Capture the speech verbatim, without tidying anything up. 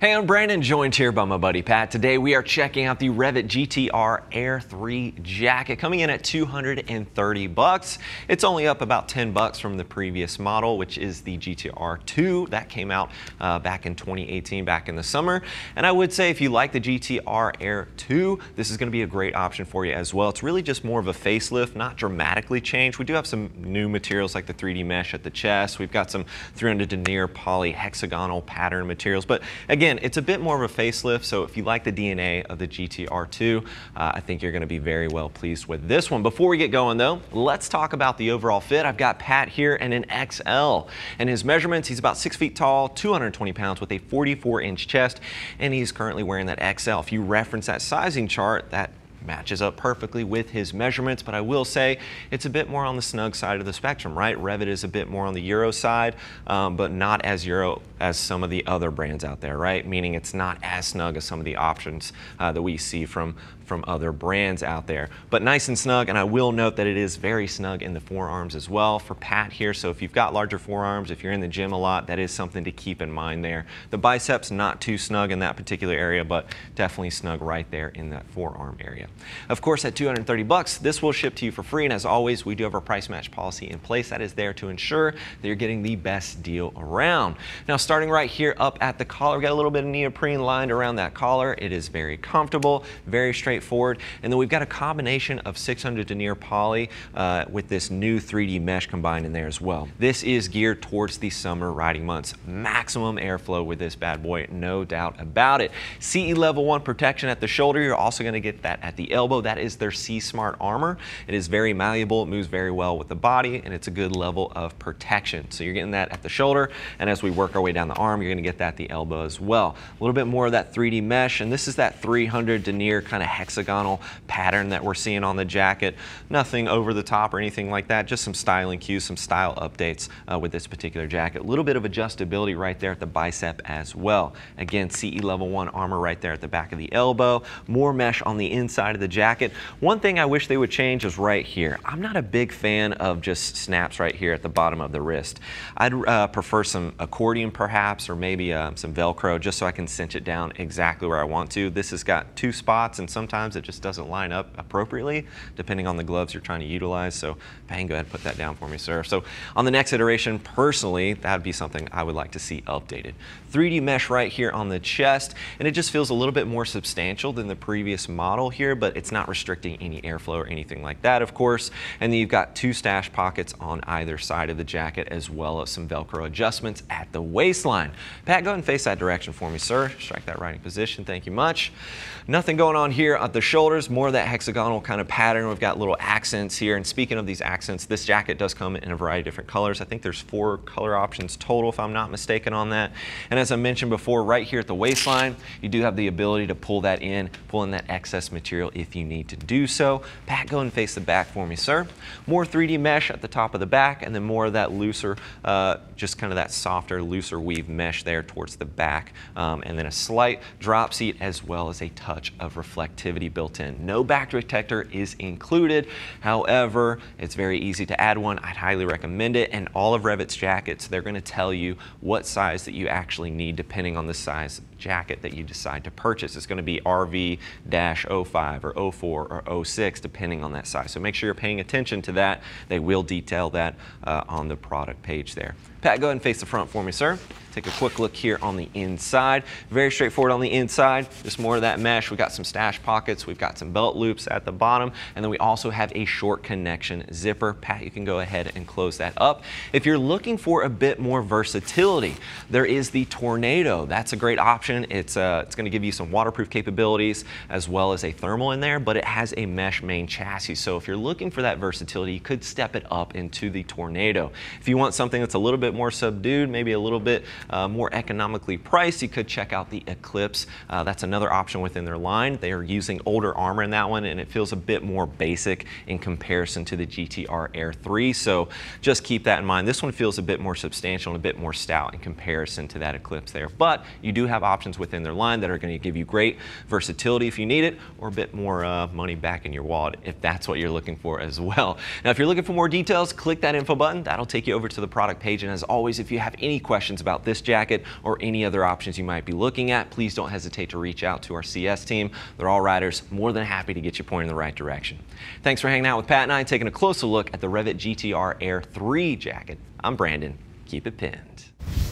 Hey, I'm Brandon, joined here by my buddy Pat. Today we are checking out the REV'IT! G T R Air three jacket, coming in at two hundred thirty bucks. It's only up about ten bucks from the previous model, which is the G T R two that came out uh, back in twenty eighteen, back in the summer. And I would say if you like the G T R Air two, this is going to be a great option for you as well. It's really just more of a facelift, not dramatically changed. We do have some new materials like the three D mesh at the chest. We've got some three hundred denier poly hexagonal pattern materials, but again, Again, it's a bit more of a facelift, so if you like the D N A of the G T R two, uh, I think you're going to be very well pleased with this one. Before we get going, though, let's talk about the overall fit. I've got Pat here in an X L, and his measurements, he's about six feet tall, two hundred twenty pounds with a forty-four inch chest, and he's currently wearing that X L. If you reference that sizing chart, that matches up perfectly with his measurements, but I will say it's a bit more on the snug side of the spectrum, right? REV'IT! Is a bit more on the Euro side, um, but not as Euro as some of the other brands out there, right? Meaning it's not as snug as some of the options uh, that we see from, from other brands out there, but nice and snug. And I will note that it is very snug in the forearms as well for Pat here. So if you've got larger forearms, if you're in the gym a lot, that is something to keep in mind there. The biceps, not too snug in that particular area, but definitely snug right there in that forearm area. Of course, at two hundred thirty bucks, this will ship to you for free. And as always, we do have our price match policy in place that is there to ensure that you're getting the best deal around. Now, starting right here up at the collar, we've got a little bit of neoprene lined around that collar. It is very comfortable, very straightforward. And then we've got a combination of six hundred denier poly uh, with this new three D mesh combined in there as well. This is geared towards the summer riding months. Maximum airflow with this bad boy, no doubt about it. C E level one protection at the shoulder. You're also going to get that at the elbow. That is their C-Smart Armor. It is very malleable, it moves very well with the body, and it's a good level of protection. So you're getting that at the shoulder, and as we work our way down the arm, you're going to get that at the elbow as well. A little bit more of that three D mesh, and this is that three hundred denier kind of hexagonal pattern that we're seeing on the jacket. Nothing over the top or anything like that, just some styling cues, some style updates uh, with this particular jacket. A little bit of adjustability right there at the bicep as well. Again, C E level one armor right there at the back of the elbow. More mesh on the inside of the jacket. One thing I wish they would change is right here. I'm not a big fan of just snaps right here at the bottom of the wrist. I'd uh, prefer some accordion perhaps, or maybe uh, some Velcro, just so I can cinch it down exactly where I want to. This has got two spots, and sometimes it just doesn't line up appropriately depending on the gloves you're trying to utilize. So bang, go ahead and put that down for me, sir. So on the next iteration, personally, that'd be something I would like to see updated. three D mesh right here on the chest, and it just feels a little bit more substantial than the previous model here, but but it's not restricting any airflow or anything like that, of course. And then you've got two stash pockets on either side of the jacket, as well as some Velcro adjustments at the waistline. Pat, go ahead and face that direction for me, sir. Strike that riding position. Thank you much. Nothing going on here at the shoulders, more of that hexagonal kind of pattern. We've got little accents here. And speaking of these accents, this jacket does come in a variety of different colors. I think there's four color options total, if I'm not mistaken on that. And as I mentioned before, right here at the waistline, you do have the ability to pull that in, pull in that excess material if you need to do so. Pat, go and face the back for me, sir. More three D mesh at the top of the back, and then more of that looser, uh, just kind of that softer, looser weave mesh there towards the back. Um, and then a slight drop seat, as well as a touch of reflectivity built in. No back protector is included. However, it's very easy to add one. I'd highly recommend it. And all of REV'IT!'s jackets, they're going to tell you what size that you actually need, depending on the size jacket that you decide to purchase. It's going to be R V oh five or oh four or oh six, depending on that size. So make sure you're paying attention to that. They will detail that uh, on the product page there. Pat, go ahead and face the front for me, sir. Take a quick look here on the inside. Very straightforward on the inside. Just more of that mesh. We've got some stash pockets. We've got some belt loops at the bottom. And then we also have a short connection zipper. Pat, you can go ahead and close that up. If you're looking for a bit more versatility, there is the Tornado. That's a great option. It's, uh, it's going to give you some waterproof capabilities, as well as a thermal in there, but it has a mesh main chassis. So if you're looking for that versatility, you could step it up into the Tornado. If you want something that's a little bit more subdued, maybe a little bit Uh, more economically priced, you could check out the Eclipse. Uh, that's another option within their line. They are using older armor in that one, and it feels a bit more basic in comparison to the G T R Air three. So just keep that in mind. This one feels a bit more substantial and a bit more stout in comparison to that Eclipse there. But you do have options options within their line that are going to give you great versatility if you need it, or a bit more uh, money back in your wallet if that's what you're looking for as well. Now, if you're looking for more details, click that info button. That'll take you over to the product page. And as always, if you have any questions about this jacket or any other options you might be looking at, please don't hesitate to reach out to our C S team. They're all riders, more than happy to get you pointed in the right direction. Thanks for hanging out with Pat and I, taking a closer look at the REV'IT! G T R Air three jacket. I'm Brandon. Keep it pinned.